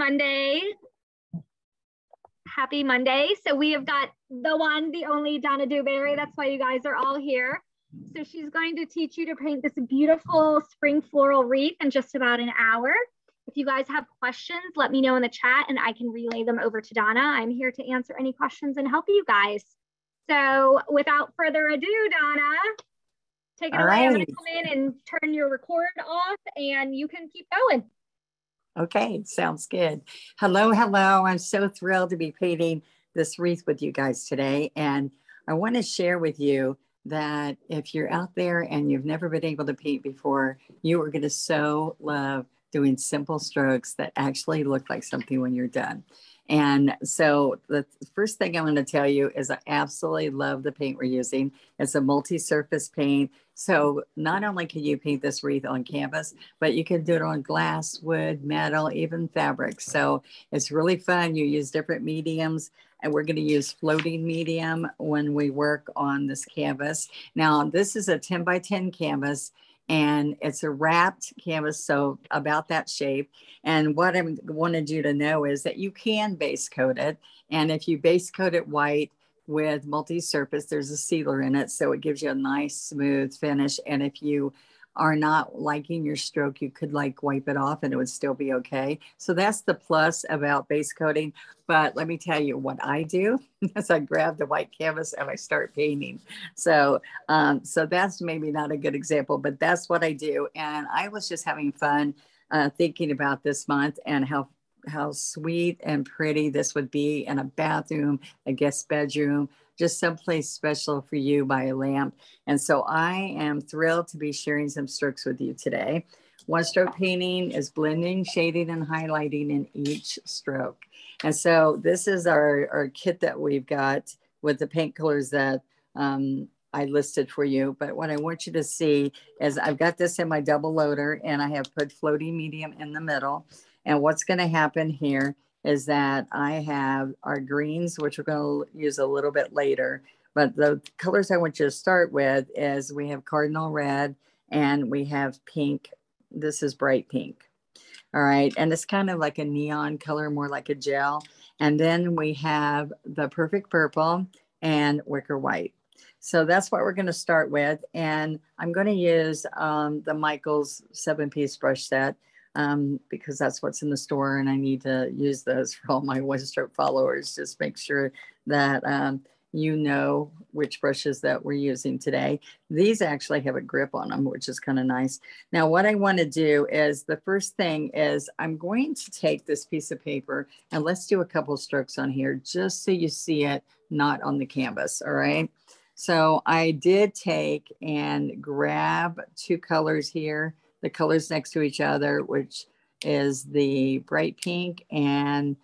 Monday. Happy Monday. So we have got the one, the only Donna Dewberry. That's why you guys are all here. So she's going to teach you to paint this beautiful spring floral wreath in just about an hour. If you guys have questions, let me know in the chat and I can relay them over to Donna. I'm here to answer any questions and help you guys. So without further ado, Donna, take it away. Right. I'm going to come in and turn your record off and you can keep going. Okay, sounds good. Hello, hello. I'm so thrilled to be painting this wreath with you guys today. And I want to share with you that if you're out there and you've never been able to paint before, you are going to so love doing simple strokes that actually look like something when you're done. And so the first thing I want to tell you is I absolutely love the paint we're using. It's a multi-surface paint. So not only can you paint this wreath on canvas, but you can do it on glass, wood, metal, even fabric. So it's really fun. You use different mediums, and we're going to use floating medium when we work on this canvas. Now, this is a 10 by 10 canvas, and it's a wrapped canvas, so about that shape. And what I wanted you to know is that you can base coat it. And if you base coat it white, with multi-surface, there's a sealer in it, so it gives you a nice smooth finish. And if you are not liking your stroke, you could like wipe it off and it would still be okay. So that's the plus about base coating. But let me tell you what I do is I grab the white canvas and I start painting. So so that's maybe not a good example, but that's what I do. And I was just having fun thinking about this month and how sweet and pretty this would be in a bathroom, a guest bedroom, just someplace special for you by a lamp. And so I am thrilled to be sharing some strokes with you today. One stroke painting is blending, shading, and highlighting in each stroke. And so this is our kit that we've got with the paint colors that I listed for you. But what I want you to see is I've got this in my double loader and I have put floating medium in the middle. And what's going to happen here is that I have our greens, which we're going to use a little bit later. But the colors I want you to start with is we have cardinal red and we have pink. This is bright pink. All right. And it's kind of like a neon color, more like a gel. And then we have the perfect purple and wicker white. So that's what we're going to start with. And I'm going to use the Michaels 7-piece brush set. Because that's what's in the store and I need to use those for all my one stroke followers. Just make sure that you know which brushes that we're using today. These actually have a grip on them, which is kind of nice. Now what I want to do is the first thing is I'm going to take this piece of paper and let's do a couple strokes on here just so you see it not on the canvas. All right. So I did take and grab two colors here. The colors next to each other, which is the bright pink and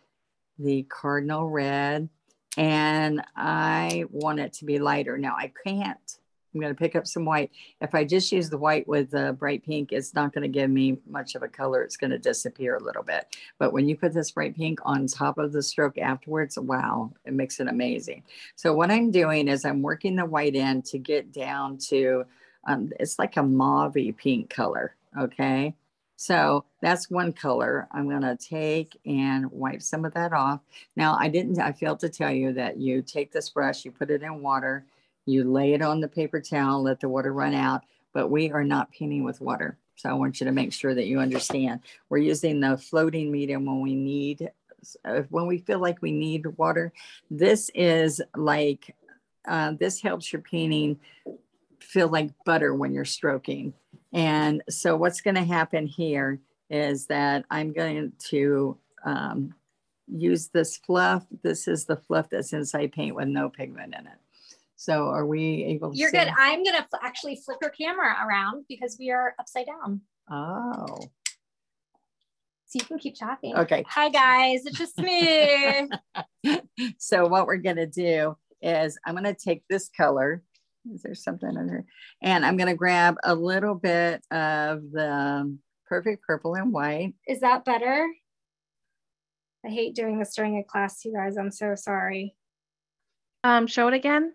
the cardinal red. And I want it to be lighter. Now I can't, I'm gonna pick up some white. If I just use the white with the bright pink, it's not gonna give me much of a color. It's gonna disappear a little bit. But when you put this bright pink on top of the stroke afterwards, wow, it makes it amazing. So what I'm doing is I'm working the white in to get down to, it's like a mauve-y pink color. Okay, so that's one color. I'm gonna take and wipe some of that off. Now I failed to tell you that you take this brush, you put it in water, you lay it on the paper towel, let the water run out, but we are not painting with water. So I want you to make sure that you understand. We're using the floating medium when we feel like we need water. This is like, this helps your painting feel like butter when you're stroking. And so what's going to happen here is that I'm going to use this fluff. This is the fluff that's inside paint with no pigment in it. So are we able to? You're good. I'm going to actually flip your camera around because we are upside down. Oh. So you can keep talking. Okay. Hi guys, it's just me. So what we're going to do is I'm going to take this color. Is there something in there? And I'm going to grab a little bit of the perfect purple and white. Is that better? I hate doing this during a class, you guys. I'm so sorry. Show it again.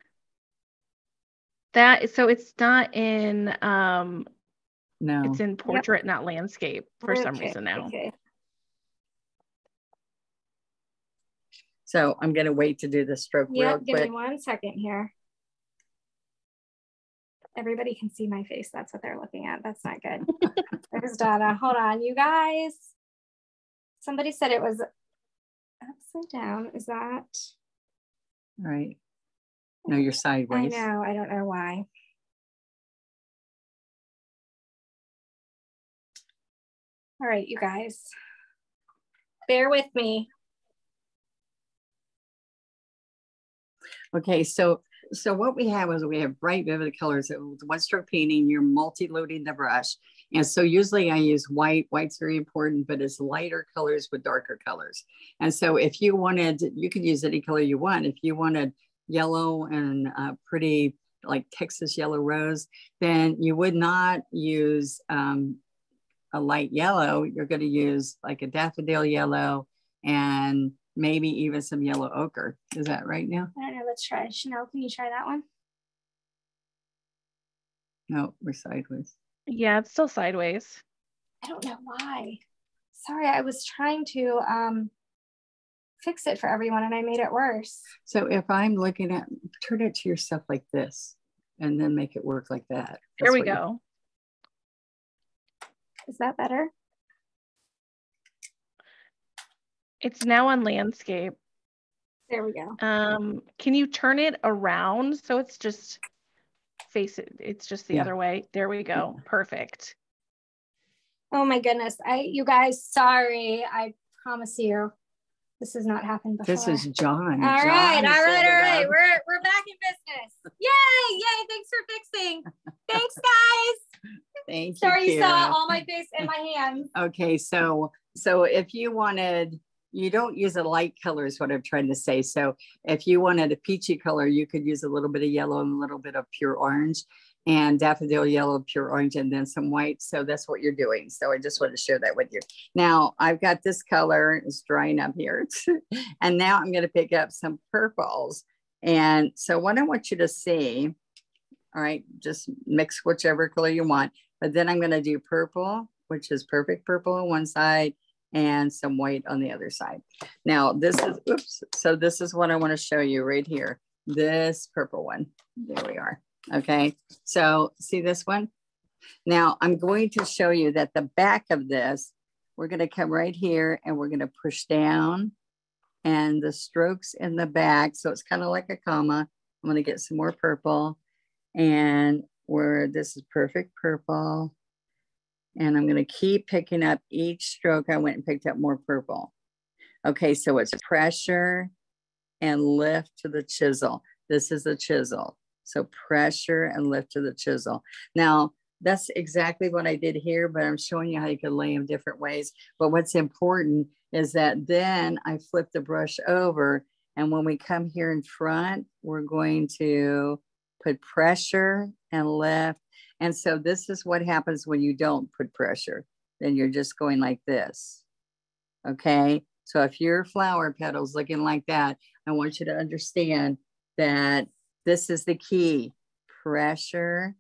That is, so it's not in, no, it's in portrait, yep. Not landscape for some reason now. Okay. So I'm going to wait to do this stroke real quick. Give me one second here. Everybody can see my face. That's what they're looking at. That's not good. There's Donna. Hold on, you guys. Somebody said it was upside down. Is that? Right. No, you're sideways. I know. I don't know why. All right, you guys. Bear with me. Okay, so what we have is we have bright, vivid colors. With one stroke painting, you're multi-loading the brush. And so usually I use white. White's very important, but it's lighter colors with darker colors. And so if you wanted, you could use any color you want. If you wanted yellow and pretty like Texas yellow rose, then you would not use a light yellow. You're going to use like a daffodil yellow and maybe even some yellow ochre. Is that right now? I don't know. Let's try. Chanel, can you try that one? No, we're sideways. Yeah, I'm still sideways. I don't know why. Sorry, I was trying to fix it for everyone and I made it worse. So if I'm looking at, turn it to yourself like this and then make it work like that. There we go. Is that better? It's now on landscape. There we go. Can you turn it around so it's just face it? It's just the other way. There we go. Yeah. Perfect. Oh my goodness! You guys, sorry. I promise you, this has not happened before. This is John. All right. We're back in business. Yay! Yay! Thanks for fixing. Thanks, guys. Thank you. Sorry, you saw all my face and my hands. Okay, so if you wanted. You don't use a light color is what I'm trying to say. So if you wanted a peachy color, you could use a little bit of yellow and a little bit of pure orange and daffodil yellow, pure orange, and then some white. So that's what you're doing. So I just want to share that with you. Now I've got this color, it's drying up here. And now I'm going to pick up some purples. And so what I want you to see, all right, just mix whichever color you want. But then I'm going to do purple, which is perfect purple on one side, and some white on the other side. Now this is, oops, so this is what I want to show you right here. This purple one, there we are. Okay, so see this one? Now I'm going to show you that the back of this, we're gonna come right here and we're gonna push down and the strokes in the back. So it's kind of like a comma. I'm gonna get some more purple and where this is perfect purple. And I'm going to keep picking up each stroke. I went and picked up more purple. Okay, so it's pressure and lift to the chisel. This is the chisel. So pressure and lift to the chisel. Now, that's exactly what I did here, but I'm showing you how you can lay them different ways. But what's important is that then I flip the brush over. And when we come here in front, we're going to put pressure and lift. And so this is what happens when you don't put pressure, then you're just going like this, okay? So if your flower petal's looking like that, I want you to understand that this is the key, pressure,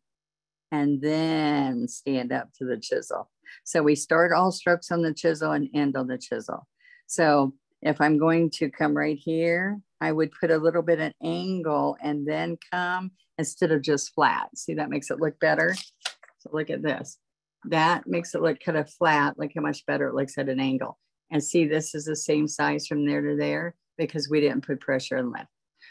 and then stand up to the chisel. So we start all strokes on the chisel and end on the chisel. So if I'm going to come right here, I would put a little bit of angle and then come instead of just flat. See, that makes it look better. So look at this. That makes it look kind of flat. Look how much better it looks at an angle. And see, this is the same size from there to there because we didn't put pressure and lift.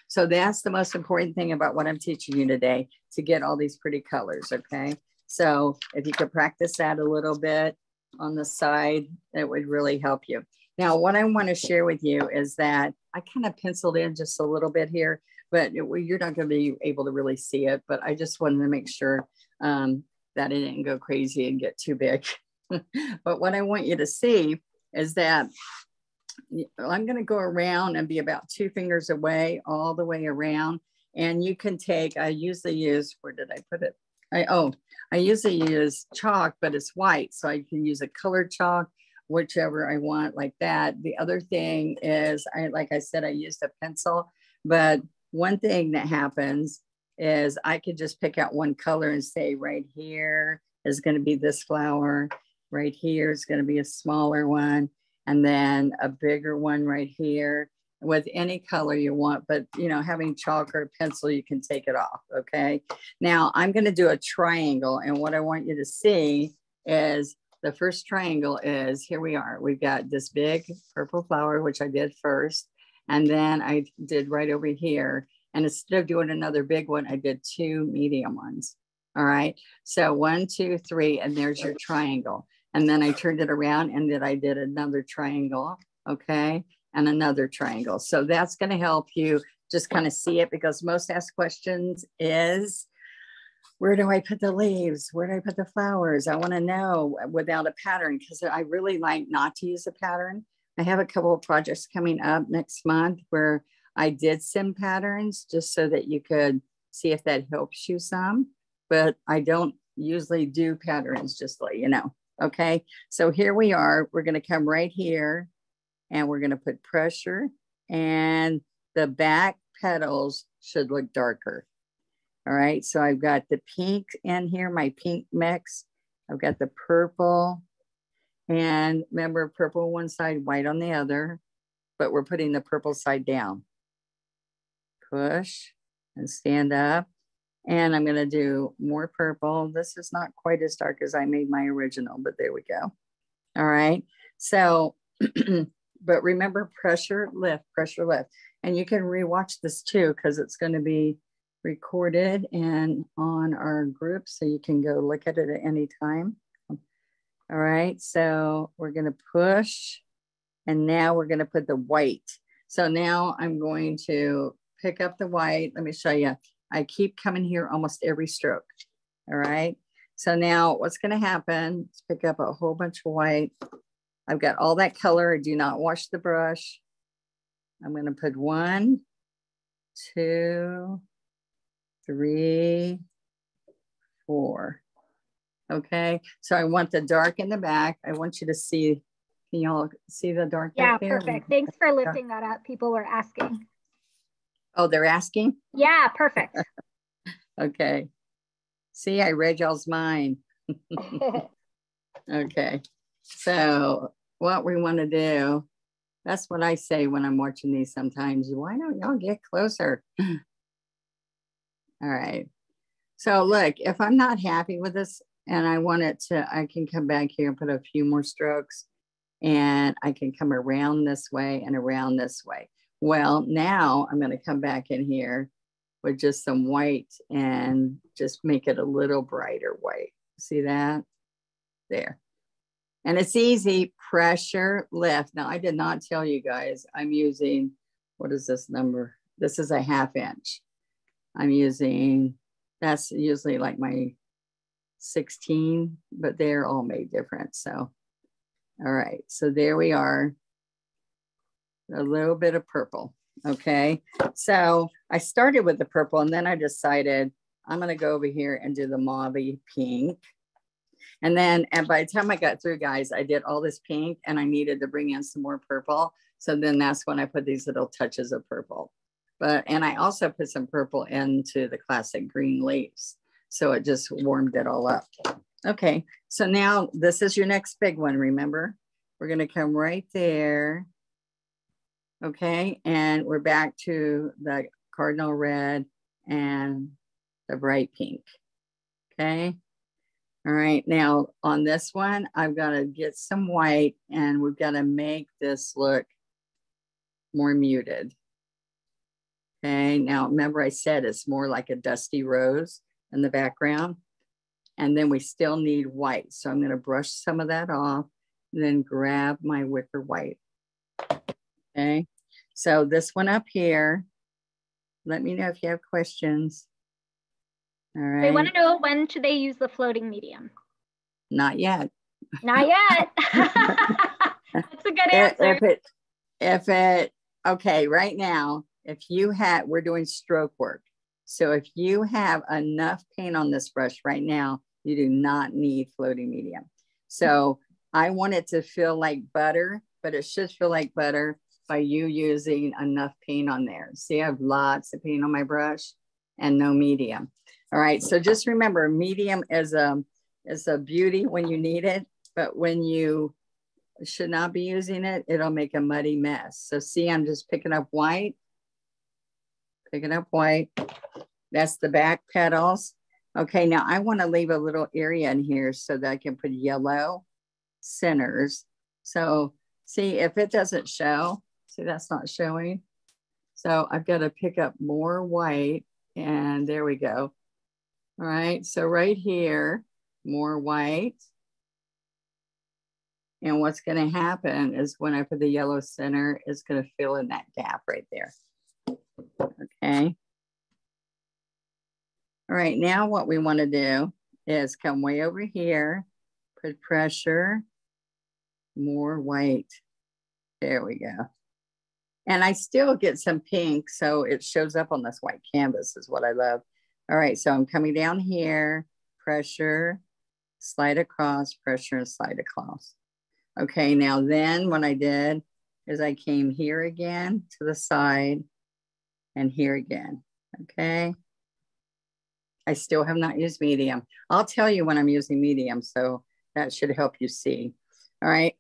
So that's the most important thing about what I'm teaching you today, to get all these pretty colors, okay? So if you could practice that a little bit on the side, it would really help you. Now, what I want to share with you is that I kind of penciled in just a little bit here, but you're not going to be able to really see it, but I just wanted to make sure that it didn't go crazy and get too big. But what I want you to see is that I'm going to go around and be about 2 fingers away, all the way around. And you can take, I usually use, where did I put it? I usually use chalk, but it's white. So I can use a colored chalk, whichever I want like that. The other thing is, like I said, I used a pencil, but one thing that happens is I could just pick out one color and say right here is going to be this flower, right here is going to be a smaller one, and then a bigger one right here. with any color you want, but you know, having chalk or pencil, you can take it off. Okay. Now I'm going to do a triangle, and what I want you to see is the first triangle is, here we are. We've got this big purple flower, which I did first. And then I did right over here. And instead of doing another big one, I did two medium ones. All right. So 1, 2, 3, and there's your triangle. And then I turned it around and then I did another triangle. Okay. And another triangle. So that's going to help you just kind of see it, because most asked questions is, where do I put the leaves? Where do I put the flowers? I want to know without a pattern, because I really like not to use a pattern. I have a couple of projects coming up next month where I did some patterns just so that you could see if that helps you some, but I don't usually do patterns, just so you know. Okay, so here we are. We're going to come right here and we're going to put pressure, and the back petals should look darker. All right, so I've got the pink in here, my pink mix. I've got the purple, and remember, purple one side, white on the other, but we're putting the purple side down. Push and stand up, and I'm gonna do more purple. This is not quite as dark as I made my original, but there we go. All right, so, but remember, pressure lift, and you can rewatch this too, because it's gonna be recorded and on our group, so you can go look at it at any time. All right, so we're gonna push, and now we're gonna put the white. So now I'm going to pick up the white. Let me show you. I keep coming here almost every stroke. All right, so now what's gonna happen, let's pick up a whole bunch of white. I've got all that color. I do not wash the brush. I'm gonna put 1, 2, 3, 4. Okay, so I want the dark in the back. I want you to see, can y'all see the dark? Yeah, back there? Perfect. Thanks for lifting that up. People were asking. Oh, they're asking? Yeah, perfect. Okay. See, I read y'all's mind. Okay, so what we want to do, that's what I say when I'm watching these sometimes. Why don't y'all get closer? All right. So look, if I'm not happy with this and I want it to, I can come back here and put a few more strokes, and I can come around this way and around this way. Well, now I'm going to come back in here with just some white and just make it a little brighter white. See that? There. And it's easy, pressure lift. Now I did not tell you guys, I'm using, what is this number? This is a half inch. I'm using, that's usually like my 16, but they're all made different. So, all right. So there we are. A little bit of purple. Okay. So I started with the purple, and then I decided I'm going to go over here and do the mauvey pink. And then, and by the time I got through, guys, I did all this pink and I needed to bring in some more purple. So then that's when I put these little touches of purple. But, and I also put some purple into the classic green leaves. So it just warmed it all up. Okay, so now this is your next big one, remember? We're gonna come right there. Okay, and we're back to the cardinal red and the bright pink, okay? All right, now on this one, I've gotta get some white, and we've gotta make this look more muted. Okay, now remember I said it's more like a dusty rose in the background, and then we still need white. So I'm gonna brush some of that off and then grab my wicker white. Okay, so this one up here, let me know if you have questions. All right. They wanna know, when should they use the floating medium? Not yet. Not yet. That's a good answer. Okay, right now, if you had, we're doing stroke work. So if you have enough paint on this brush right now, you do not need floating medium. So I want it to feel like butter, but it should feel like butter by you using enough paint on there. See, I have lots of paint on my brush and no medium. All right, so just remember, medium is a beauty when you need it, but when you should not be using it. It'll make a muddy mess. So see, I'm just picking up white. That's the back petals. Okay, now I want to leave a little area in here so that I can put yellow centers. So see if it doesn't show, see that's not showing. So I've got to pick up more white and there we go. All right, so right here, more white. And what's gonna happen is when I put the yellow center, it's gonna fill in that gap right there, okay? All right, now what we wanna do is come way over here, put pressure, more white, there we go. And I still get some pink, so it shows up on this white canvas is what I love. All right, so I'm coming down here, pressure, slide across, pressure and slide across. Okay, now then what I did is I came here again to the side and here again, okay? I still have not used medium. I'll tell you when I'm using medium, so that should help you see. All right,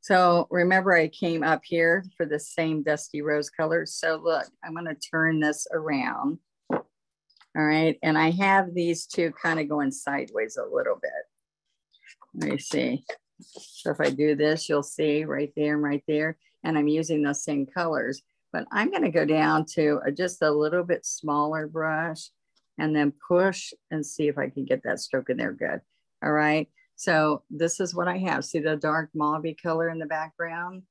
so remember I came up here for the same dusty rose color. So look, I'm gonna turn this around, all right? And I have these two kind of going sideways a little bit. Let me see. So if I do this, you'll see right there and right there. And I'm using those same colors, but I'm going to go down to just a little bit smaller brush and then push and see if I can get that stroke in there good. All right. So this is what I have. See the dark mauvey color in the background?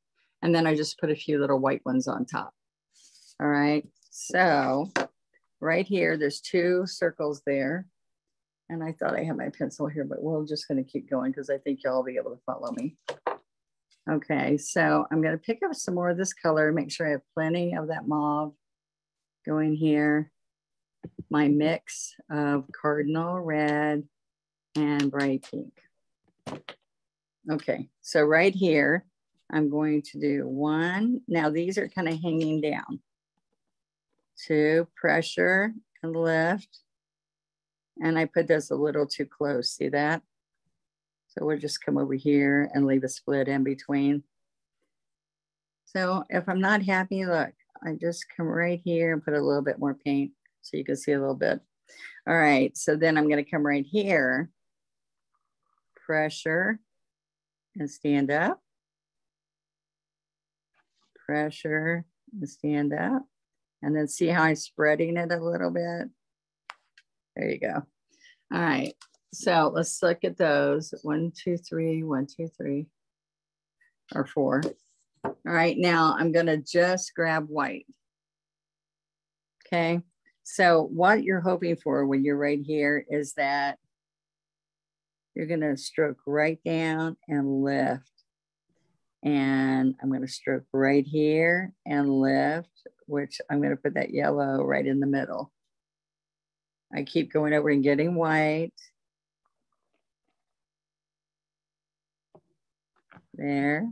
And then I just put a few little white ones on top. All right. So right here, there's two circles there. And I thought I had my pencil here, but we're just gonna keep going because I think y'all will be able to follow me. Okay, so I'm gonna pick up some more of this color, make sure I have plenty of that mauve going here. My mix of cardinal red and bright pink. Okay, so right here, I'm going to do one. Now these are kind of hanging down. Two, pressure and lift. And I put this a little too close, see that? So we'll just come over here and leave a split in between. So if I'm not happy, look, I just come right here and put a little bit more paint so you can see a little bit. All right, so then I'm gonna come right here, pressure and stand up. Pressure and stand up. And then see how I'm spreading it a little bit. There you go. All right, so let's look at those. 1, 2, 3, 1, 2, 3, or 4. All right, now I'm gonna just grab white. Okay, so what you're hoping for when you're right here is that you're gonna stroke right down and lift. And I'm gonna stroke right here and lift, which I'm gonna put that yellow right in the middle. I keep going over and getting white. There.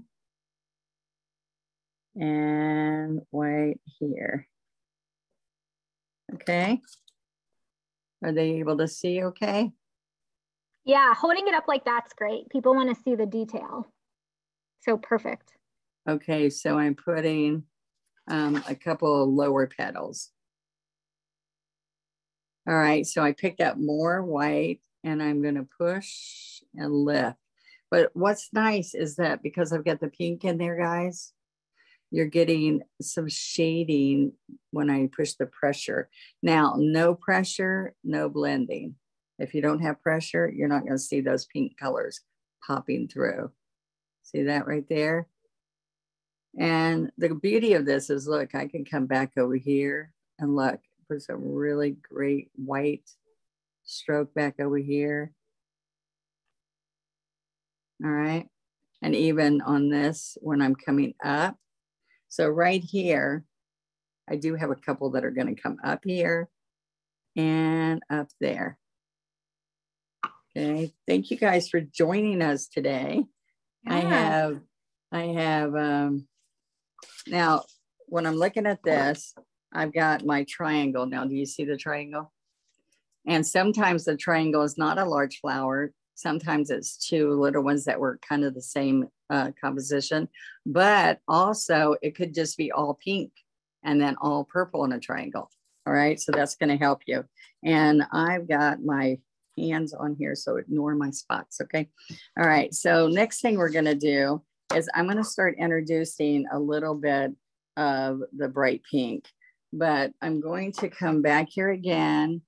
And white here. Okay. Are they able to see okay? Yeah, holding it up like that's great. People want to see the detail. So perfect. Okay, so I'm putting a couple of lower petals. All right, so I picked up more white and I'm gonna push and lift. But what's nice is that because I've got the pink in there, guys, you're getting some shading when I push the pressure. Now, no pressure, no blending. If you don't have pressure, you're not gonna see those pink colors popping through. See that right there? And the beauty of this is, look, I can come back over here and look. Put some really great white stroke back over here. All right. And even on this, when I'm coming up. So right here, I do have a couple that are going to come up here and up there. Okay. Thank you guys for joining us today. Yeah. I have, now when I'm looking at this, I've got my triangle now. Do you see the triangle? And sometimes the triangle is not a large flower. Sometimes it's two little ones that were kind of the same composition, but also it could just be all pink and then all purple in a triangle. All right, so that's going to help you. And I've got my hands on here, so ignore my spots, okay? All right, so next thing we're going to do is I'm going to start introducing a little bit of the bright pink, but I'm going to come back here again,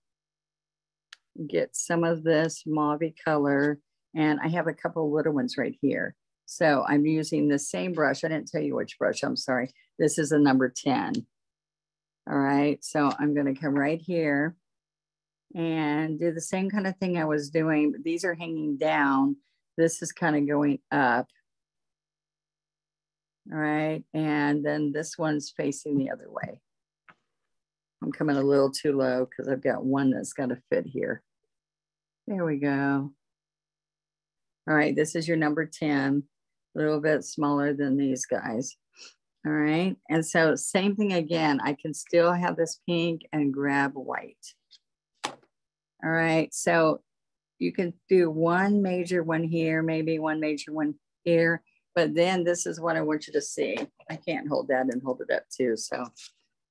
get some of this mauve color, and I have a couple little ones right here. So I'm using the same brush. I didn't tell you which brush, I'm sorry. This is a number 10. All right, so I'm gonna come right here and do the same kind of thing I was doing. But these are hanging down. This is kind of going up. All right, and then this one's facing the other way. I'm coming a little too low because I've got one that's gotta fit here. There we go. All right, this is your number 10, a little bit smaller than these guys. All right, and so same thing again. I can still have this pink and grab white. All right, so you can do one major one here, maybe one major one here, but then this is what I want you to see. I can't hold that and hold it up too, so.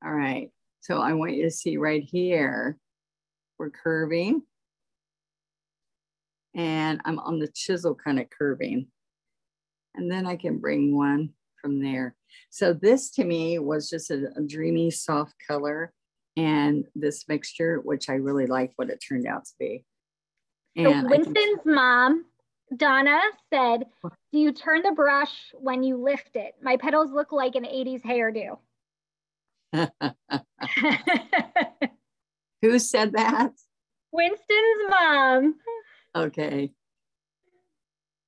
All right, so I want you to see right here, we're curving. And I'm on the chisel kind of curving. And then I can bring one from there. So this to me was just a dreamy, soft color and this mixture, which I really liked what it turned out to be. And so Winston's mom, Donna, said, do you turn the brush when you lift it? My petals look like an 80s hairdo. Who said that? Winston's mom. Okay.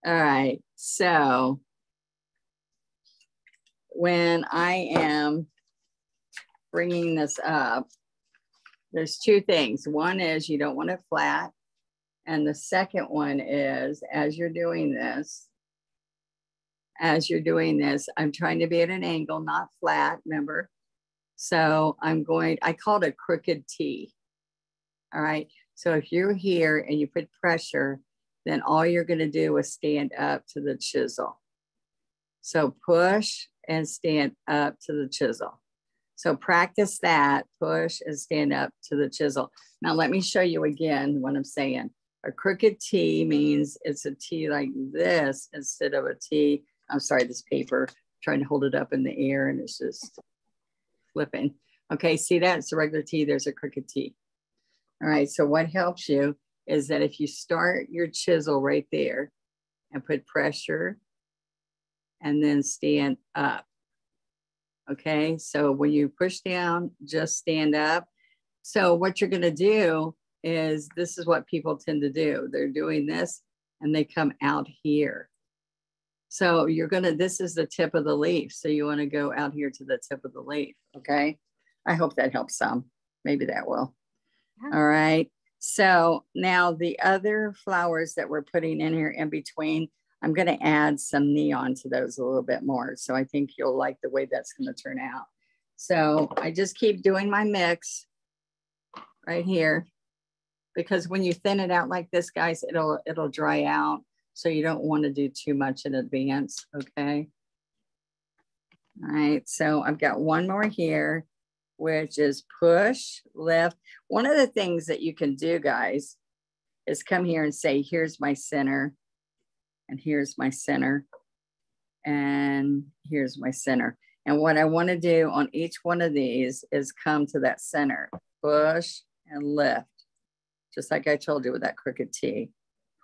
All right. So when I am bringing this up, there's two things. One is you don't want it flat. And the second one is as you're doing this, I'm trying to be at an angle, not flat, remember? So I call it a crooked T. All right. So if you're here and you put pressure, then all you're going to do is stand up to the chisel. So push and stand up to the chisel. So practice that, push and stand up to the chisel. Now let me show you again what I'm saying. A crooked T means it's a T like this instead of a T. I'm sorry, this paper, I'm trying to hold it up in the air and it's just flipping. Okay, see that? It's a regular T, there's a crooked T. All right, so what helps you is that if you start your chisel right there and put pressure and then stand up, okay? So when you push down, just stand up. So what you're gonna do is, this is what people tend to do. They're doing this and they come out here. So this is the tip of the leaf. So you wanna go out here to the tip of the leaf, okay? I hope that helps some, maybe that will. All right, so now the other flowers that we're putting in here in between, I'm gonna add some neon to those a little bit more. So I think you'll like the way that's gonna turn out. So I just keep doing my mix right here, because when you thin it out like this, guys, it'll dry out. So you don't wanna do too much in advance, okay? All right, so I've got one more here, which is push, lift. One of the things that you can do, guys, is come here and say, here's my center, and here's my center, and here's my center. And what I wanna do on each one of these is come to that center, push and lift, just like I told you with that crooked T.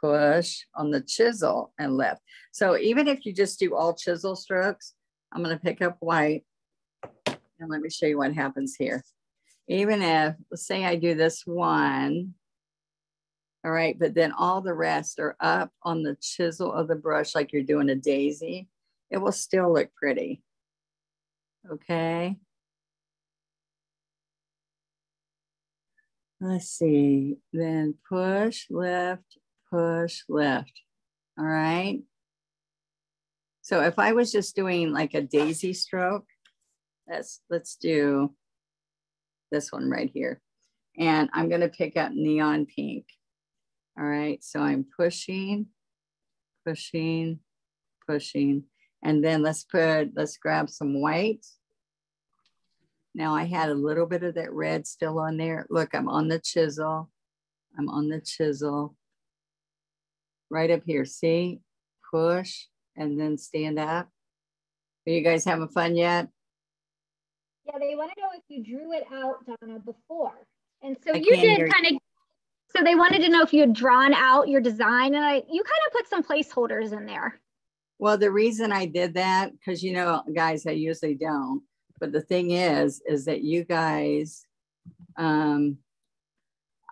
Push on the chisel and lift. So even if you just do all chisel strokes, I'm gonna pick up white, and let me show you what happens here. Even if, let's say I do this one, all right, but then all the rest are up on the chisel of the brush like you're doing a daisy, it will still look pretty, okay? Let's see, then push, lift, all right? So if I was just doing like a daisy stroke, let's do this one right here. And I'm gonna pick up neon pink. All right, so I'm pushing, pushing, pushing. And then let's grab some white. Now I had a little bit of that red still on there. Look, I'm on the chisel. I'm on the chisel. Right up here, see? Push and then stand up. Are you guys having fun yet? Yeah, they want to know if you drew it out, Donna, before. And so you did kind of, so they wanted to know if you had drawn out your design, and you kind of put some placeholders in there. Well, the reason I did that, because you know, guys, I usually don't, but the thing is that you guys, I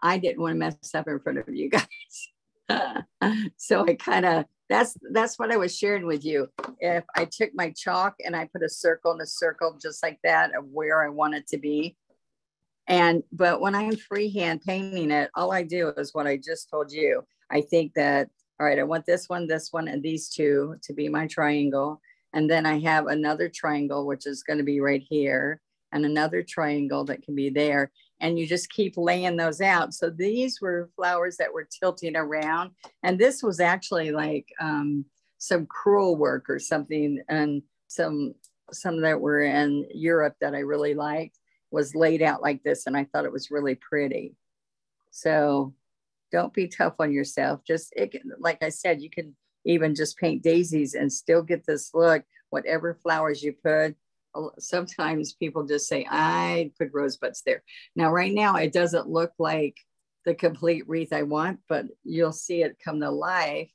didn't want to mess up in front of you guys. So I kind of, that's what I was sharing with you. If I took my chalk and I put a circle in a circle just like that of where I want it to be. And, but when I'm freehand painting it, all I do is what I just told you. I think that, all right, I want this one, and these two to be my triangle. And then I have another triangle, which is going to be right here, and another triangle that can be there. And you just keep laying those out. So these were flowers that were tilting around. And this was actually like some crewel work or something. And some that were in Europe that I really liked was laid out like this. And I thought it was really pretty. So don't be tough on yourself. Just, like I said, you can even just paint daisies and still get this look, whatever flowers you put. Sometimes people just say, I put rosebuds there. Now, right now, it doesn't look like the complete wreath I want, but you'll see it come to life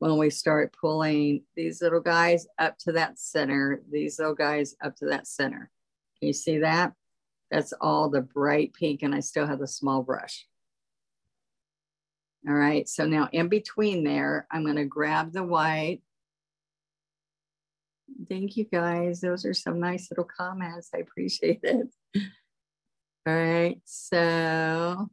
when we start pulling these little guys up to that center, these little guys up to that center. Can you see that? That's all the bright pink, and I still have the small brush. All right, so now in between there, I'm gonna grab the white. Thank you guys. Those are some nice little comments. I appreciate it. All right. So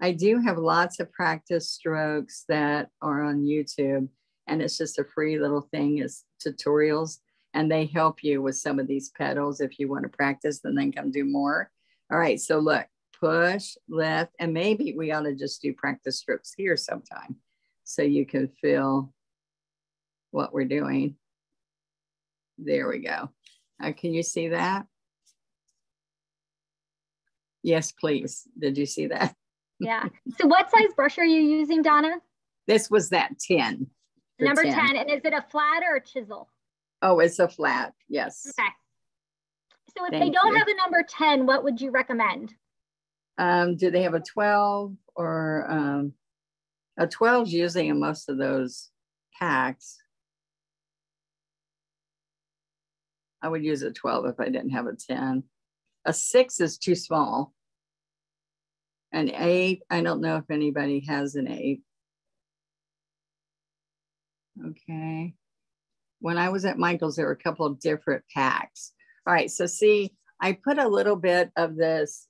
I do have lots of practice strokes that are on YouTube, and it's just a free little thing. It's tutorials, and they help you with some of these petals if you want to practice and then come do more. All right. So look, push, lift, and maybe we ought to just do practice strokes here sometime so you can feel what we're doing. There we go. Can you see that? Yes, please. Did you see that? Yeah. So what size brush are you using, Donna? This was that 10. Number 10. 10. And is it a flat or a chisel? Oh, it's a flat. Yes. Okay. So if they don't have a number 10, what would you recommend? Do they have a 12 or a 12 is usually in most of those packs? I would use a 12 if I didn't have a 10. A 6 is too small. An 8, I don't know if anybody has an 8. Okay. When I was at Michaels, there were a couple of different packs. All right, so see, I put a little bit of this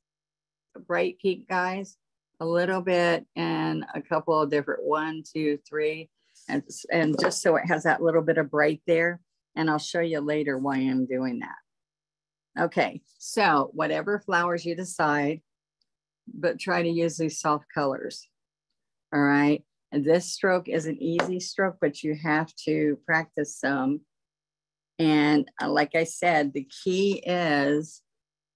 bright pink, guys, a little bit and a couple of different, 1, 2, 3, and just so it has that little bit of bright there. And I'll show you later why I'm doing that. Okay, so whatever flowers you decide, but try to use these soft colors. All right, and this stroke is an easy stroke, but you have to practice some. And like I said, the key is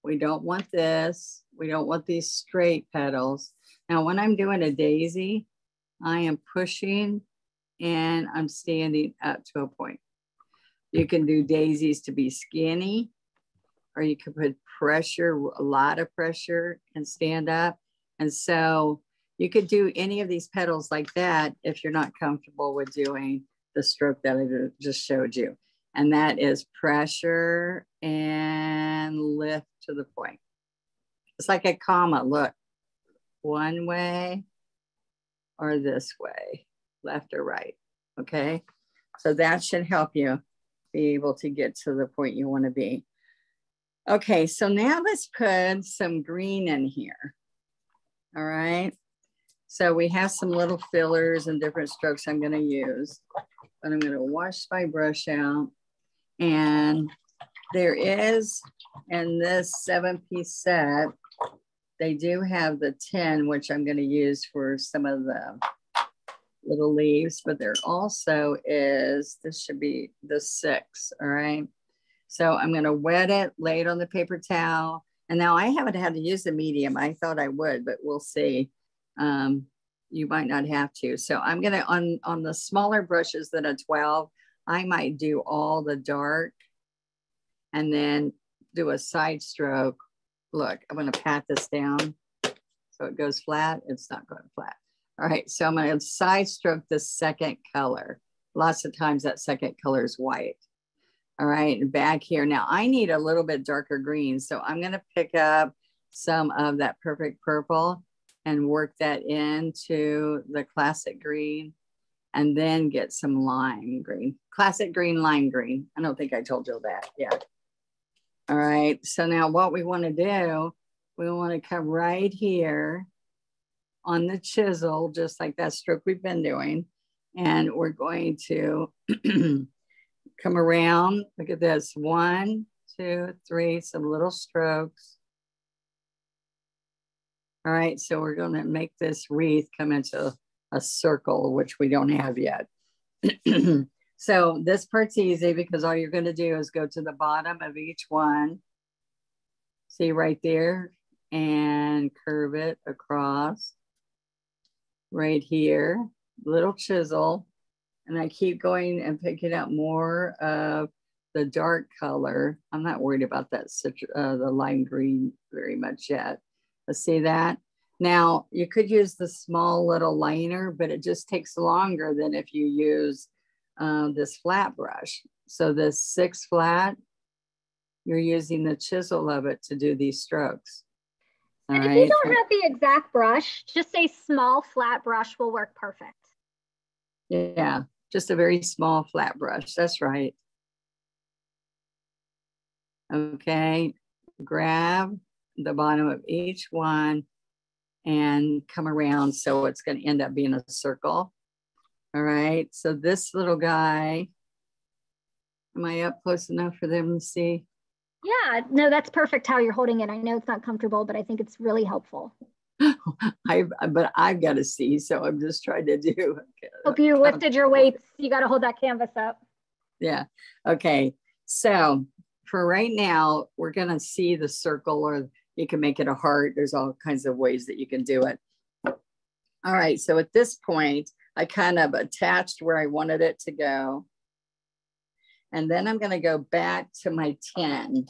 we don't want this, we don't want these straight petals. Now, when I'm doing a daisy, I am pushing and I'm standing up to a point. You can do daisies to be skinny, or you can put pressure, a lot of pressure, and stand up. And so you could do any of these petals like that if you're not comfortable with doing the stroke that I just showed you. And that is pressure and lift to the point. It's like a comma, look, one way or this way, left or right, okay? So that should help you be able to get to the point you want to be. Okay, so now let's put some green in here, all right? So we have some little fillers and different strokes I'm gonna use, but I'm gonna wash my brush out. And there is in this 7-piece set, They do have the tin, which I'm going to use for some of the little leaves, but there also is, this should be the 6, all right? So I'm going to wet it, lay it on the paper towel. And now I haven't had to use the medium. I thought I would, but we'll see. You might not have to. So I'm going to, on the smaller brushes than a 12, I might do all the dark and then do a side stroke. Look, I'm going to pat this down so it goes flat. It's not going flat. All right, so I'm going to side stroke the second color. Lots of times that second color is white. All right, and back here. Now I need a little bit darker green. So I'm going to pick up some of that perfect purple and work that into the classic green and then get some lime green. Classic green, lime green. I don't think I told you that. Yeah. All right, so now what we want to do, we want to come right here on the chisel, just like that stroke we've been doing. And we're going to come around, look at this, 1, 2, 3, some little strokes. All right, so we're gonna make this wreath come into a circle, which we don't have yet. So this part's easy because all you're gonna do is go to the bottom of each one, see right there, and curve it across. Right here, little chisel. And I keep going and picking up more of the dark color. I'm not worried about that, the lime green very much yet. Let's see that. Now you could use the small little liner, but it just takes longer than if you use this flat brush. So this 6 flat, you're using the chisel of it to do these strokes. All and right. If you don't have the exact brush, just a small flat brush will work perfect. Yeah, just a very small flat brush. That's right. Okay, grab the bottom of each one and come around. So it's going to end up being a circle. All right, so this little guy, am I up close enough for them to see? Yeah, no, that's perfect how you're holding it. I know it's not comfortable, but I think it's really helpful. But I've got to see, so I'm just trying to do. Hope you lifted your weights. You got to hold that canvas up. Yeah, okay. So for right now, we're going to see the circle, or you can make it a heart. There's all kinds of ways that you can do it. All right, so at this point, I kind of attached where I wanted it to go. And then I'm going to go back to my tin.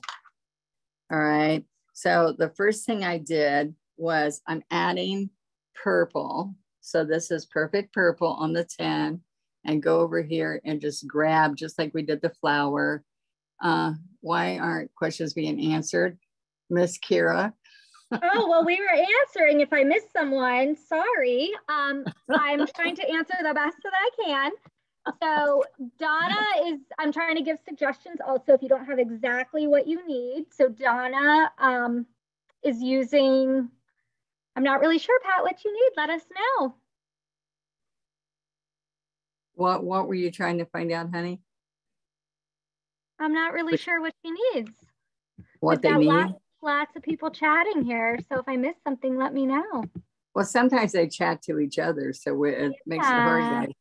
All right, so the first thing I did was I'm adding purple. So this is perfect purple on the tin, and go over here and just grab, just like we did the flower. Why aren't questions being answered, Miss Kira? Oh, well, we were answering. If I missed someone, sorry. I'm trying to answer the best that I can. So Donna is, I'm trying to give suggestions also if you don't have exactly what you need. So Donna is using, I'm not really sure, Pat, what you need. Let us know. What were you trying to find out, honey? I'm not really sure what she needs. What they need? Lots of people chatting here, so if I miss something, let me know. Well, sometimes they chat to each other, so it makes it hard.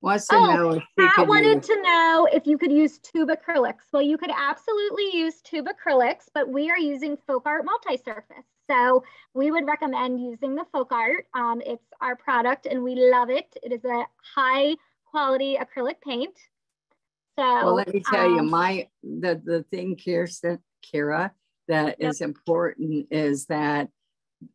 Pat wanted to know if you could use tube acrylics. Well, you could absolutely use tube acrylics, but we are using Folk Art multi-surface, so we would recommend using the Folk Art. It's our product, and we love it. It is a high-quality acrylic paint. So, well, let me tell you, the thing here, Kira. That is important is that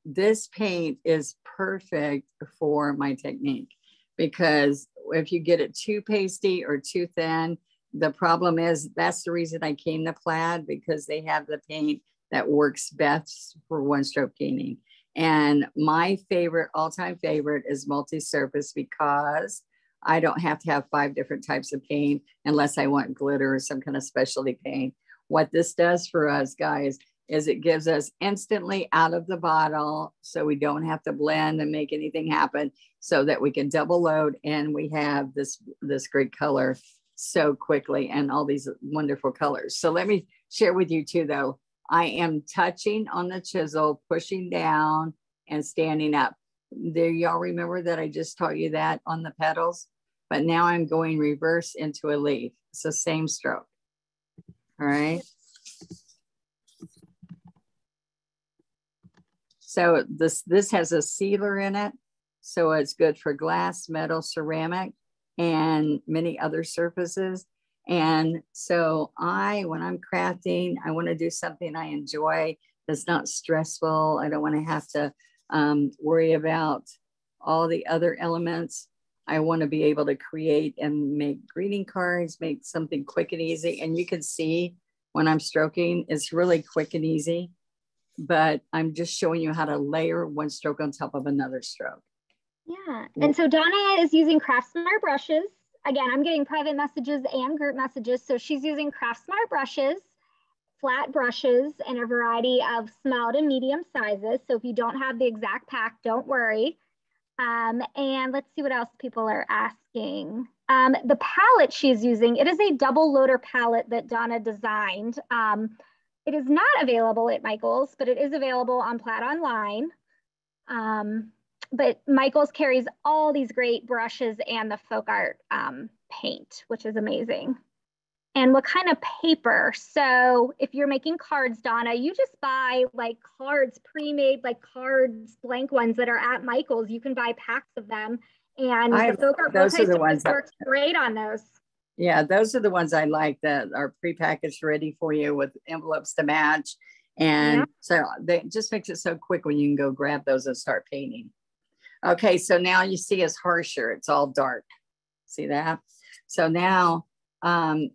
this paint is perfect for my technique, because if you get it too pasty or too thin, the problem is that's the reason I came to Plaid, because they have the paint that works best for one stroke painting. And my favorite, all-time favorite, is multi-surface, because I don't have to have 5 different types of paint unless I want glitter or some kind of specialty paint. What this does for us, guys, is it gives us instantly out of the bottle, so we don't have to blend and make anything happen, so that we can double load, and we have this great color so quickly and all these wonderful colors. So let me share with you too, though, I am touching on the chisel, pushing down and standing up. There, y'all remember that I just taught you that on the petals, but now I'm going reverse into a leaf. It's the same stroke. All right. So this has a sealer in it. So it's good for glass, metal, ceramic, and many other surfaces. And so when I'm crafting, I want to do something I enjoy that's not stressful. I don't want to have to worry about all the other elements. I want to be able to create and make greeting cards, make something quick and easy. And you can see when I'm stroking, it's really quick and easy, but I'm just showing you how to layer one stroke on top of another stroke. Yeah, and so Donna is using Craft Smart brushes. Again, I'm getting private messages and group messages. So she's using Craft Smart brushes, flat brushes, and a variety of small to medium sizes. So if you don't have the exact pack, don't worry. And let's see what else people are asking. The palette she's using, it is a double loader palette that Donna designed. It is not available at Michaels, but it is available on Plaid online. But Michaels carries all these great brushes and the folk art paint, which is amazing. And what kind of paper? So if you're making cards, Donna, you just buy like cards pre-made, like cards, blank ones that are at Michaels. You can buy packs of them. And the folk art works great on those. Yeah, those are the ones I like that are pre-packaged ready for you with envelopes to match. And so that just makes it so quick when you can go grab those and start painting. Okay, so now you see it's harsher. It's all dark. See that? So now I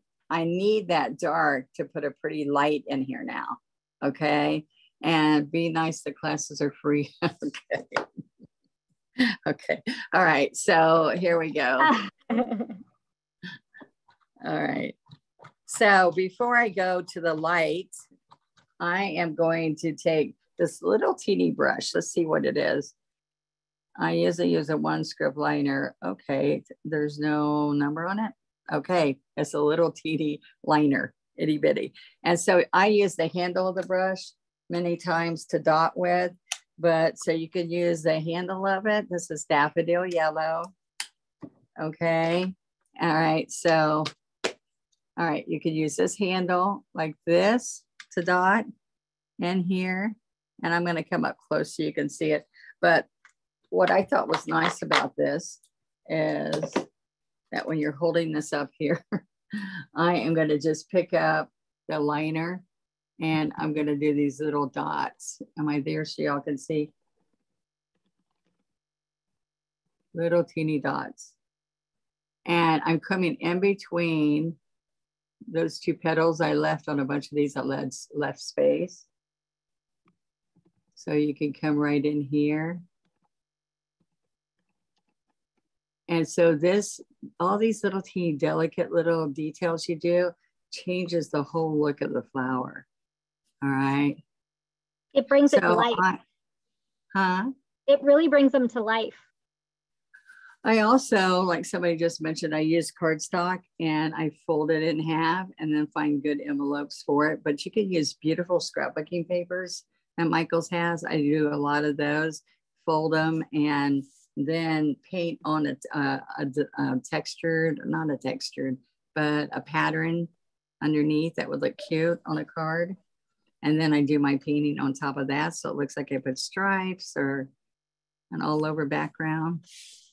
need that dark to put a pretty light in here now. Okay, and be nice. The classes are free. Okay. Okay. All right. So here we go. All right. So before I go to the light, I am going to take this little teeny brush. Let's see what it is. I usually use a 1-script liner. Okay, there's no number on it. Okay, it's a little teeny liner, itty bitty. And so I use the handle of the brush many times to dot with, but so you can use the handle of it. This is daffodil yellow. Okay, all right, so, all right, you can use this handle like this to dot in here. And I'm gonna come up close so you can see it. But what I thought was nice about this is that when you're holding this up here, I am going to just pick up the liner and I'm going to do these little dots. Am I there so y'all can see? Little teeny dots. And I'm coming in between those two petals I left on a bunch of these. I left space. So you can come right in here. And so all these little teeny delicate little details you do changes the whole look of the flower. All right. It brings it to life. It really brings them to life. I also, like somebody just mentioned, I used cardstock and I folded it in half and then find good envelopes for it. But you can use beautiful scrapbooking papers that Michaels has. I do a lot of those, fold them and then paint on a textured, not a textured, but a pattern underneath that would look cute on a card. And then I do my painting on top of that. So it looks like I put stripes or an all over background.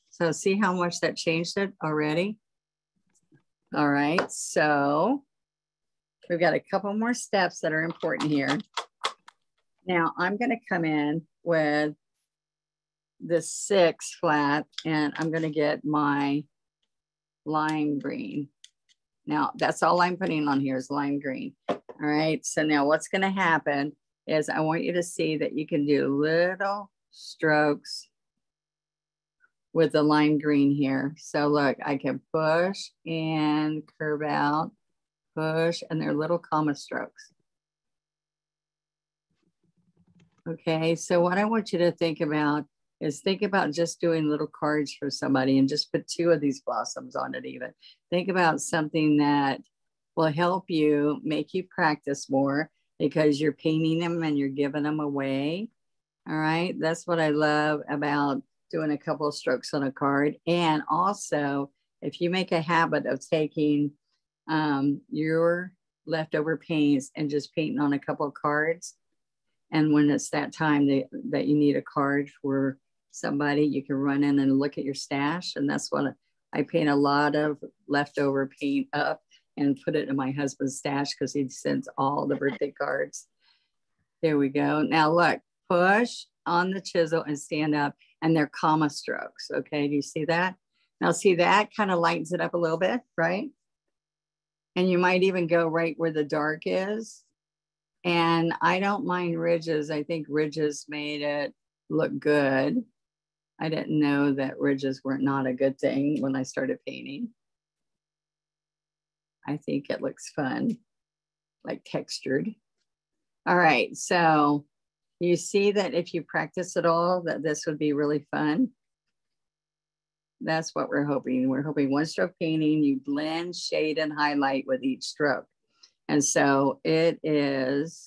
So see how much that changed it already? All right, so we've got a couple more steps that are important here. Now I'm gonna come in with the 6 flat and I'm going to get my lime green. Now that's all I'm putting on here is lime green. All right, so now what's going to happen is I want you to see that you can do little strokes with the lime green here. So look, I can push and curve out, push, and they're little comma strokes. Okay, so what I want you to think about is think about just doing little cards for somebody and just put 2 of these blossoms on it even. Think about something that will help you, make you practice more, because you're painting them and you're giving them away. All right. That's what I love about doing a couple of strokes on a card. And also, if you make a habit of taking your leftover paints and just painting on a couple of cards, and when it's that time that you need a card for somebody, you can run in and look at your stash. And that's what I paint a lot of leftover paint up and put it in my husband's stash because he sends all the birthday cards. There we go. Now look, push on the chisel and stand up, and they're comma strokes. Okay, do you see that? Now see, that kind of lightens it up a little bit, right? And you might even go right where the dark is. And I don't mind ridges. I think ridges made it look good. I didn't know that ridges were not a good thing when I started painting. I think it looks fun, like textured. All right, so you see that if you practice at all, that this would be really fun. That's what we're hoping. We're hoping one stroke painting, you blend, shade, and highlight with each stroke. And so it is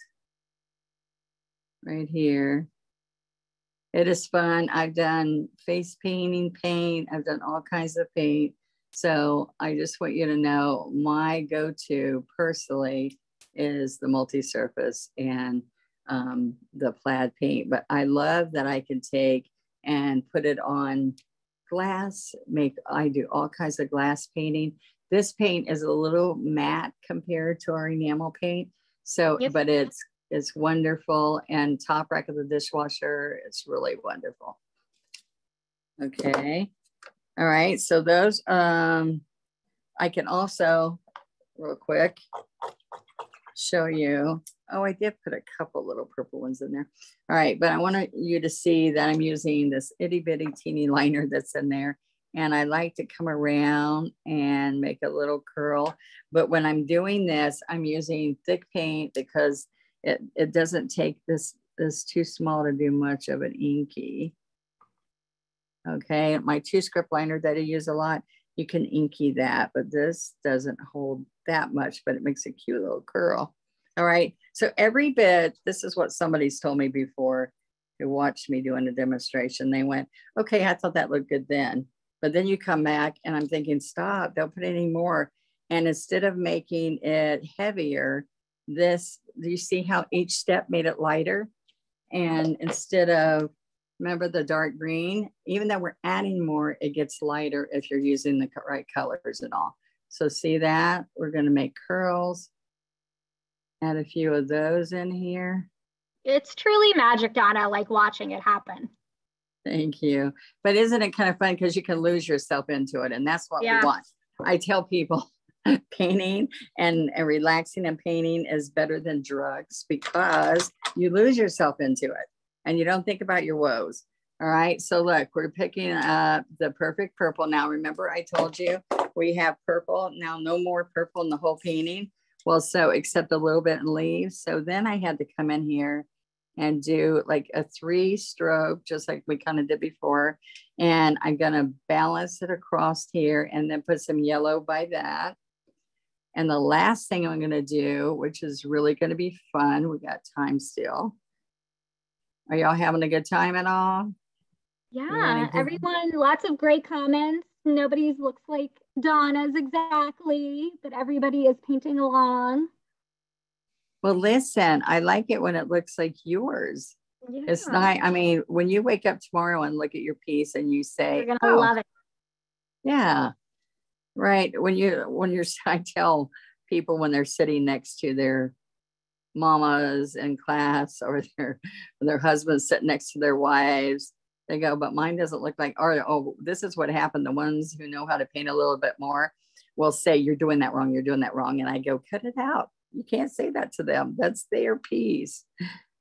right here. It is fun. I've done face painting, paint. I've done all kinds of paint. So I just want you to know my go-to personally is the multi-surface and the plaid paint. But I love that I can take and put it on glass. I do all kinds of glass painting. This paint is a little matte compared to our enamel paint. So, yep. But it's wonderful, and top rack of the dishwasher, it's really wonderful. Okay. All right. So those, I can also real quick show you. Oh, I did put a couple little purple ones in there. All right, but I want you to see that I'm using this itty bitty teeny liner that's in there. And I like to come around and make a little curl. But when I'm doing this, I'm using thick paint because it doesn't take this too small to do much of an inky. Okay, my two script liner that I use a lot, you can inky that, but this doesn't hold that much, but it makes a cute little curl. All right, so every bit, this is what somebody's told me before who watched me doing a demonstration. They went, okay, I thought that looked good then. But then you come back and I'm thinking, stop, don't put any more. And instead of making it heavier, this, do you see how each step made it lighter? And instead of, remember the dark green, even though we're adding more, it gets lighter if you're using the right colors and all. So see that? We're gonna make curls. Add a few of those in here. It's truly magic, Donna, like watching it happen. Thank you. But isn't it kind of fun because you can lose yourself into it, and that's what we want. I tell people painting and relaxing and painting is better than drugs because you lose yourself into it and you don't think about your woes. All right, so look, we're picking up the perfect purple. Now, remember I told you we have purple. Now, no more purple in the whole painting. Well, so except a little bit in leaves. So then I had to come in here and do like a 3-stroke, just like we kind of did before. And I'm gonna balance it across here and then put some yellow by that. And the last thing I'm gonna do, which is really gonna be fun, we got time still. Are y'all having a good time at all? Yeah, everyone, lots of great comments. Nobody's looks like Donna's exactly, but everybody is painting along. Well, listen, I like it when it looks like yours. Yeah. It's not, I mean, when you wake up tomorrow and look at your piece and you say, you're gonna love it. Yeah, right. When you're, I tell people when they're sitting next to their mamas in class or their husbands sitting next to their wives, they go, but mine doesn't look like, or, oh, this is what happened. The ones who know how to paint a little bit more will say, you're doing that wrong. You're doing that wrong. And I go, cut it out. You can't say that to them. That's their piece.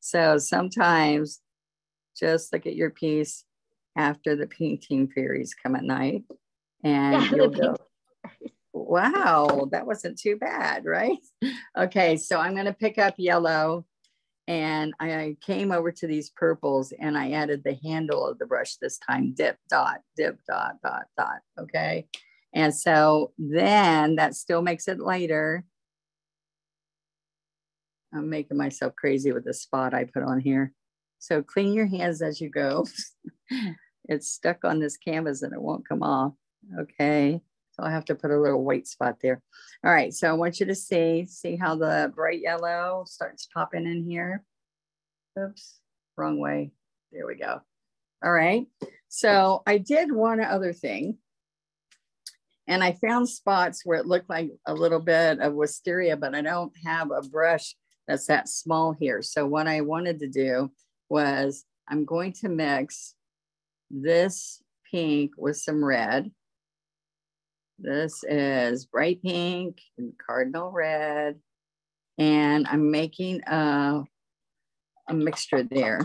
So sometimes just look at your piece after the painting fairies come at night and you'll go, wow, that wasn't too bad, right? Okay, so I'm gonna pick up yellow, and I came over to these purples and I added the handle of the brush this time, dip, dot, dot, dot, okay? And so then that still makes it lighter. I'm making myself crazy with the spot I put on here. So clean your hands as you go. It's stuck on this canvas and it won't come off. Okay, so I have to put a little white spot there. All right, so I want you to see how the bright yellow starts popping in here. Oops, wrong way. There we go. All right, so I did one other thing. And I found spots where it looked like a little bit of wisteria, but I don't have a brush that's that small here. So what I wanted to do was I'm going to mix this pink with some red. This is bright pink and cardinal red. And I'm making a mixture there.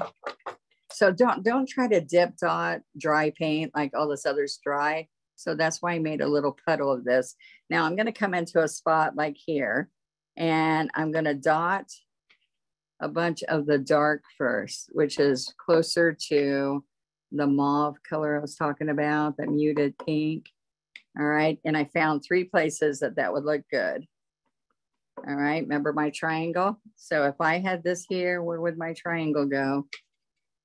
So don't try to dip dot dry paint like all this other's dry. So that's why I made a little puddle of this. Now I'm going to come into a spot like here and I'm going to dot a bunch of the dark first, which is closer to the mauve color I was talking about, the muted pink. All right. And I found three places that would look good. All right. Remember my triangle? So if I had this here, where would my triangle go?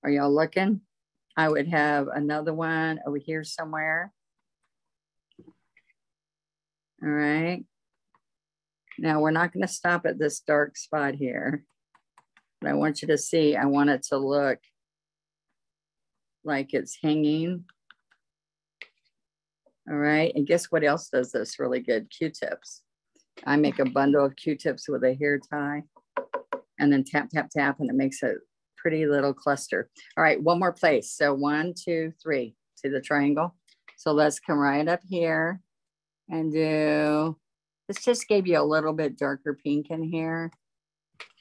Are y'all looking? I would have another one over here somewhere. All right, now we're not going to stop at this dark spot here, but I want you to see, I want it to look like it's hanging. All right, and guess what else does this really good? Q-tips. I make a bundle of Q-tips with a hair tie and then tap, tap, tap, and it makes a pretty little cluster. All right, one more place. So 1, 2, 3, see the triangle? So let's come right up here. And do, this just gave you a little bit darker pink in here.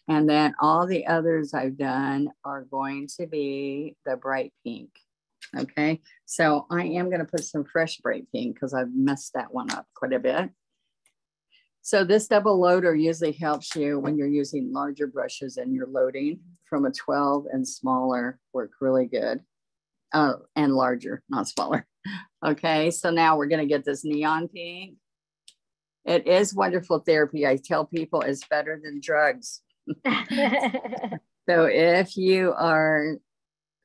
And then all the others I've done are going to be the bright pink. Okay, so I am going to put some fresh bright pink because I've messed that one up quite a bit. So this double loader usually helps you when you're using larger brushes and you're loading from a 12 and smaller work really good. And larger, not smaller. Okay, so now we're going to get this neon pink. It is wonderful therapy. I tell people it's better than drugs. So if you are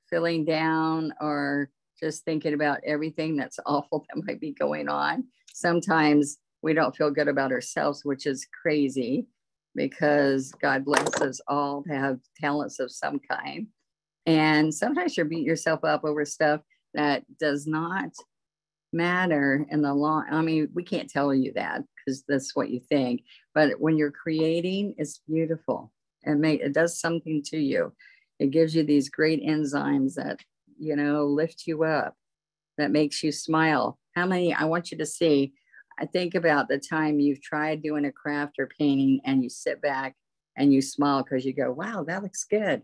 feeling down or just thinking about everything that's awful that might be going on, sometimes we don't feel good about ourselves, which is crazy because God bless us all to have talents of some kind. And sometimes you're beating yourself up over stuff that does not matter in the long. I mean, we can't tell you that because that's what you think. But when you're creating, it's beautiful. It does something to you. It gives you these great enzymes that, you know, lift you up, that makes you smile. How many, I want you to see, I think about the time you've tried doing a craft or painting and you sit back and you smile because you go, wow, that looks good.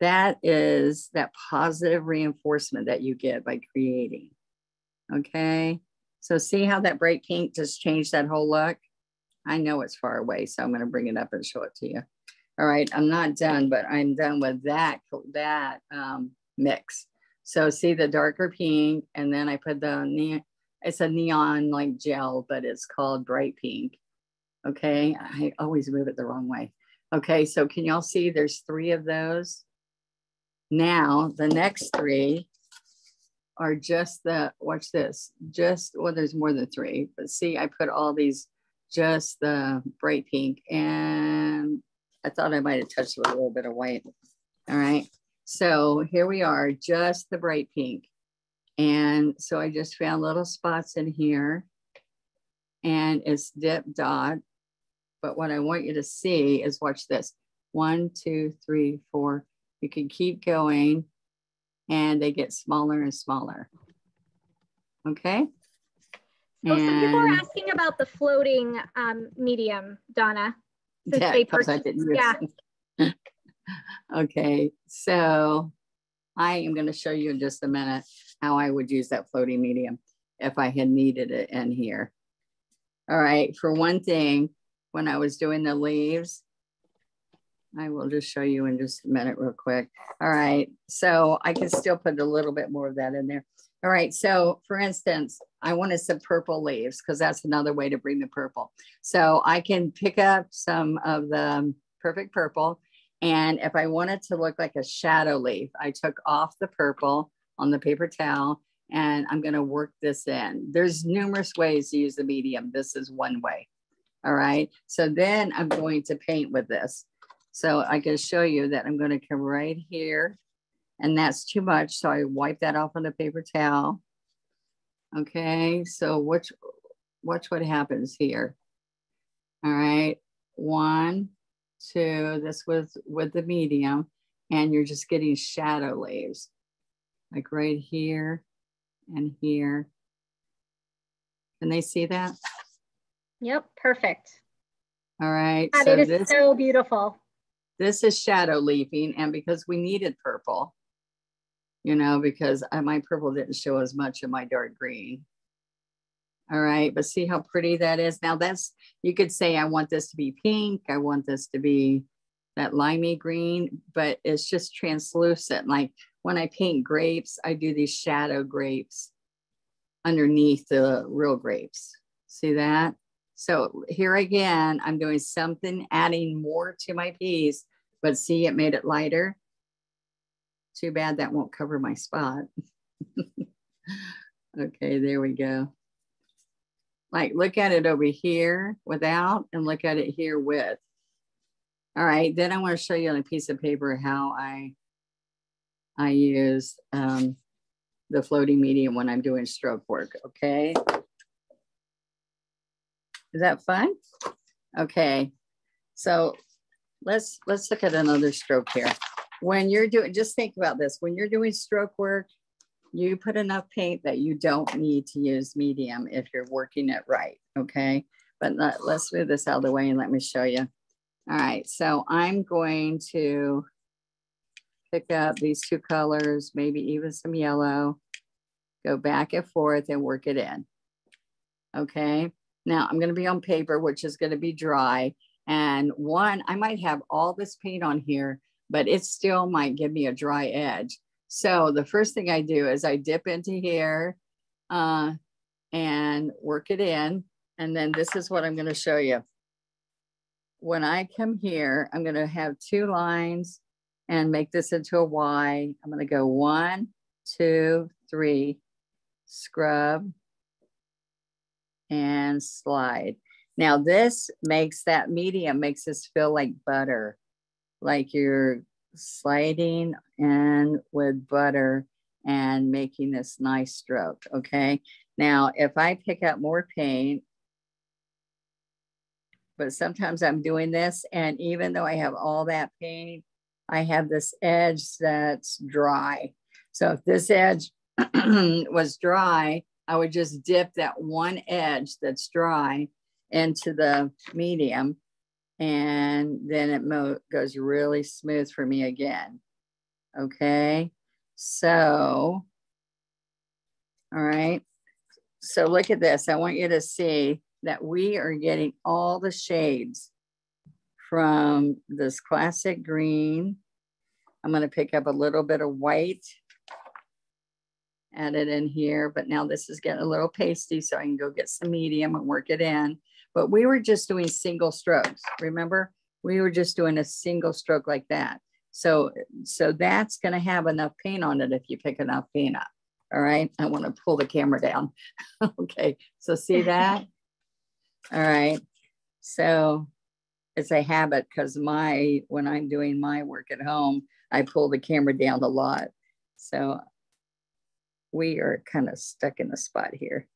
That is that positive reinforcement that you get by creating. Okay, so see how that bright pink just changed that whole look? I know it's far away, so I'm going to bring it up and show it to you. All right, I'm not done, but I'm done with that mix. So see the darker pink, and then I put the neon, it's a neon like gel, but it's called bright pink. Okay, I always move it the wrong way. Okay, so can y'all see there's three of those? Now, the next three are just the, watch this, just, well, there's more than three, but see, I put all these, just the bright pink, and I thought I might've touched with a little bit of white. All right, so here we are, just the bright pink. And so I just found little spots in here and it's dip dot. But what I want you to see is, watch this, 1, 2, 3, 4. You can keep going and they get smaller and smaller. Okay. Oh, and some people are asking about the floating medium, Donna. Since yeah, they purchased. Yeah. Okay. So I am going to show you in just a minute how I would use that floating medium if I had needed it in here. All right. For one thing, when I was doing the leaves, I will just show you in just a minute real quick. All right, so I can still put a little bit more of that in there. All right, so for instance, I wanted some purple leaves because that's another way to bring the purple. So I can pick up some of the perfect purple. And if I wanted to look like a shadow leaf, I took off the purple on the paper towel and I'm gonna work this in. There's numerous ways to use the medium. This is one way. All right, so then I'm going to paint with this. So I can show you that I'm gonna come right here and that's too much. So I wipe that off on the paper towel. Okay, so watch what happens here. All right, one, two, this was with the medium and you're just getting shadow leaves. Like right here and here. Can they see that? Yep, perfect. All right. God, so it is so beautiful. This is shadow leafing, and because we needed purple, you know, because my purple didn't show as much in my dark green. All right, but see how pretty that is? Now that's, you could say, I want this to be pink. I want this to be that limey green, but it's just translucent. Like when I paint grapes, I do these shadow grapes underneath the real grapes. See that? So here again, I'm doing something, adding more to my piece, but see, it made it lighter. Too bad that won't cover my spot. Okay, there we go. Like look at it over here without and look at it here with. All right, then I want to show you on a piece of paper how I use the floating medium when I'm doing stroke work, okay? Is that fun? Okay, so let's look at another stroke here. When you're doing, just think about this. When you're doing stroke work, you put enough paint that you don't need to use medium if you're working it right, okay? But let's move this out of the way and let me show you. All right, so I'm going to pick up these two colors, maybe even some yellow, go back and forth and work it in, okay? Now I'm gonna be on paper, which is gonna be dry. And one, I might have all this paint on here, but it still might give me a dry edge. So the first thing I do is I dip into here and work it in. And then this is what I'm gonna show you. When I come here, I'm gonna have two lines and make this into a Y. I'm gonna go one, two, three, scrub, and slide. Now this makes that medium, makes this feel like butter, like you're sliding and with butter and making this nice stroke, okay? Now, if I pick up more paint, but sometimes I'm doing this and even though I have all that paint, I have this edge that's dry. So if this edge was dry, I would just dip that one edge that's dry into the medium and then it goes really smooth for me again. Okay, so, all right. So look at this. I want you to see that we are getting all the shades from this classic green. I'm gonna pick up a little bit of white, add it in here, but now this is getting a little pasty, so I can go get some medium and work it in. But we were just doing single strokes. Remember, we were just doing a single stroke like that. So that's gonna have enough paint on it if you pick enough paint up, all right? I wanna pull the camera down. Okay, so see that? All right, so it's a habit because when I'm doing my work at home, I pull the camera down a lot. So we are kind of stuck in the spot here,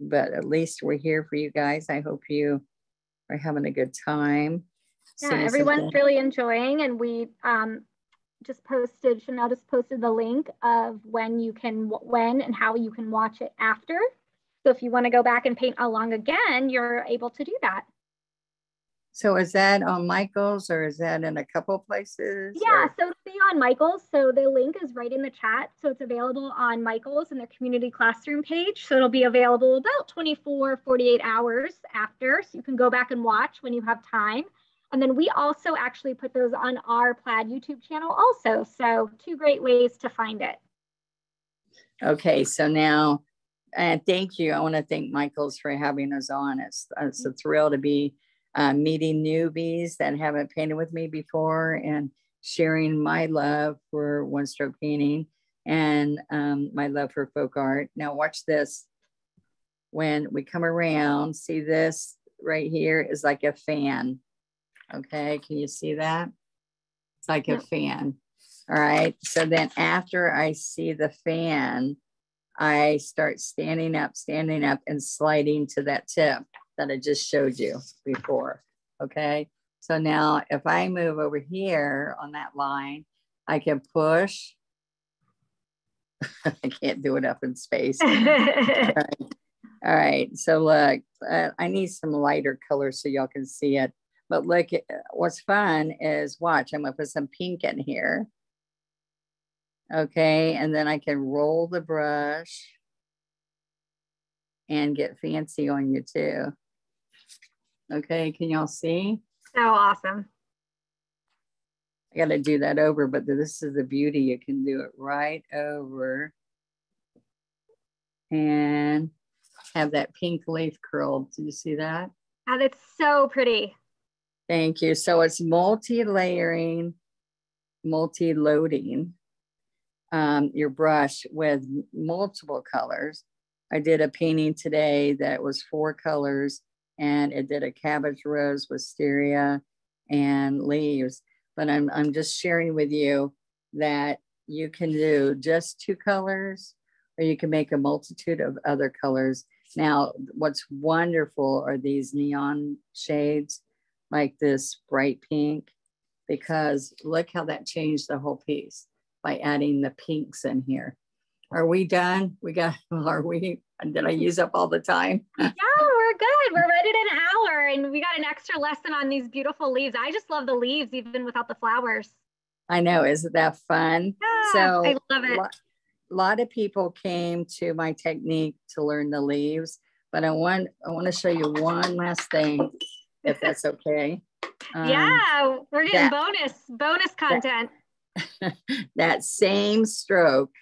but at least we're here for you guys. I hope you are having a good time. Yeah, everyone's really enjoying, and we Chanel just posted the link of when and how you can watch it after. So if you want to go back and paint along again, you're able to do that. So is that on Michaels or is that in a couple places? Yeah, or? So it'll be on Michaels. So the link is right in the chat. So it's available on Michaels and their community classroom page. So it'll be available about 24, 48 hours after. So you can go back and watch when you have time. And then we also actually put those on our Plaid YouTube channel also. So two great ways to find it. Okay, so now, thank you. I wanna thank Michaels for having us on. It's a thrill to be meeting newbies that haven't painted with me before and sharing my love for one-stroke painting and my love for folk art. Now watch this. When we come around, see this right here is like a fan. Okay, can you see that? It's like a fan. All right, so then after I see the fan, I start standing up and sliding to that tip that I just showed you before, okay? So now if I move over here on that line, I can push. I can't do it up in space. All right. All right, so look, I need some lighter color so y'all can see it. But look, what's fun is watch, I'm gonna put some pink in here. Okay, and then I can roll the brush and get fancy on you too. Okay, can y'all see? So awesome. I gotta do that over, but this is the beauty. You can do it right over and have that pink leaf curled. Do you see that? Oh, that's so pretty. Thank you. So it's multi-layering, multi-loading your brush with multiple colors. I did a painting today that was 4 colors and it did a cabbage rose, wisteria, and leaves. But I'm just sharing with you that you can do just 2 colors or you can make a multitude of other colors. Now, what's wonderful are these neon shades like this bright pink, because look how that changed the whole piece by adding the pinks in here. Are we done? Did I use up all the time? No, we're good. We're right at an hour and we got an extra lesson on these beautiful leaves. I just love the leaves even without the flowers. I know, isn't that fun? Yeah, so I love it. A lot of people came to my technique to learn the leaves, but I want to show you one last thing, if that's okay. Yeah, we're getting bonus content. That same stroke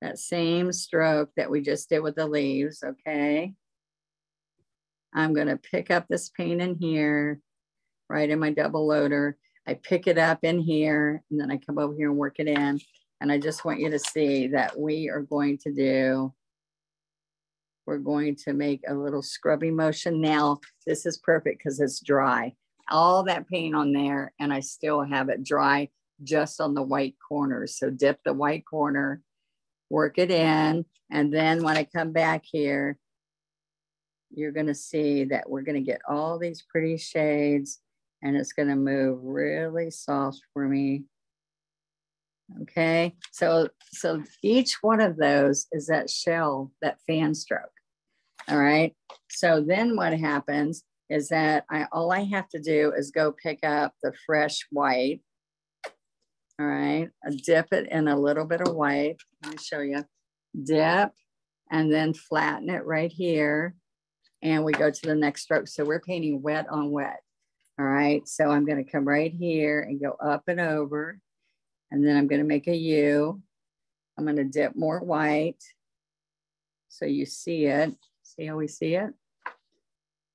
that we just did with the leaves, okay? I'm gonna pick up this paint in here, right in my double loader. I pick it up in here, and then I come over here and work it in. And I just want you to see that we're going to make a little scrubbing motion. Now, this is perfect because it's dry. All that paint on there, and I still have it dry just on the white corner. So dip the white corner, work it in, and then when I come back here, you're gonna see that we're gonna get all these pretty shades, and it's gonna move really soft for me. Okay, so each one of those is that shell, that fan stroke. All right, so then what happens is that all I have to do is go pick up the fresh white. All right, I dip it in a little bit of white. Let me show you. Dip and then flatten it right here. And we go to the next stroke. So we're painting wet on wet. All right, so I'm gonna come right here and go up and over. And then I'm gonna make a U. I'm gonna dip more white. So you see it, see how we see it?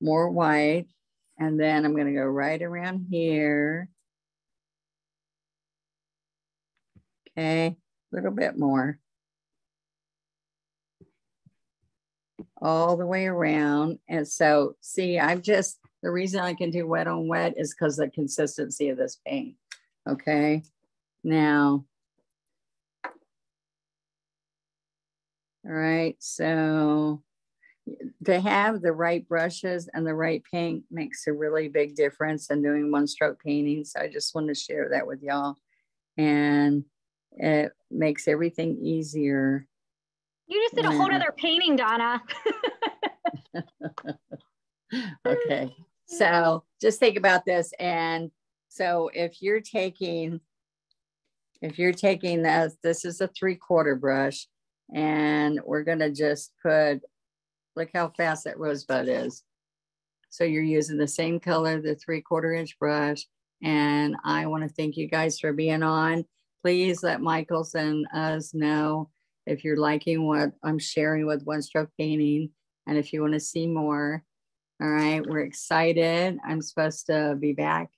More white. And then I'm gonna go right around here. Okay, a little bit more. All the way around. And so see, the reason I can do wet on wet is because of the consistency of this paint, okay? Now, all right, so to have the right brushes and the right paint makes a really big difference in doing one-stroke painting. So I just want to share that with y'all. And it makes everything easier. You just did a whole other painting, Donna. Okay, so just think about this. And so if you're taking this is a 3/4 brush, and we're gonna just put, look how fast that rosebud is. So you're using the same color, the 3/4 inch brush. And I wanna thank you guys for being on. Please let Michaels and us know if you're liking what I'm sharing with one stroke painting. And if you wanna see more, All right, we're excited. I'm supposed to be back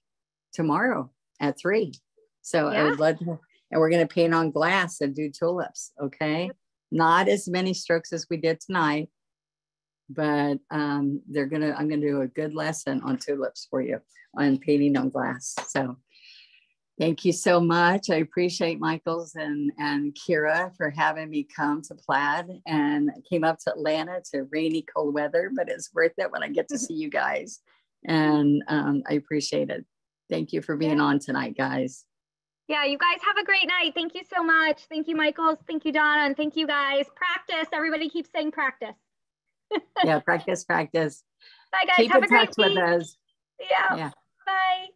tomorrow at 3. So yeah. I would love to, and we're going to paint on glass and do tulips. Okay. Not as many strokes as we did tonight, but I'm going to do a good lesson on tulips for you on painting on glass. So thank you so much. I appreciate Michaels and Kira for having me come to Plaid, and I came up to Atlanta to rainy, cold weather, but it's worth it when I get to see you guys. And I appreciate it. Thank you for being on tonight, guys. Yeah, you guys have a great night. Thank you so much. Thank you, Michaels. Thank you, Donna. And thank you guys. Practice. Everybody keeps saying practice. Yeah, practice, practice. Bye guys. Keep have in a great touch week. With us. Yeah. Bye.